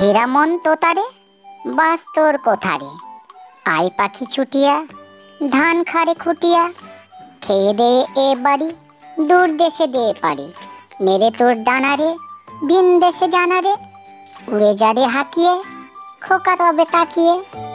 হীরামন তোতারে বাস তোর কোথারে, আই পাখি ছুটিয়া ধান খাড়ে খুটিয়া। খেয়ে দে এ বাড়ি দূর দেশে দে পারি, নেড়ে তোর ডানারে বিন দেশে জানারে। উড়ে যারে হাঁকিয়ে খোকা তবে তাকিয়ে।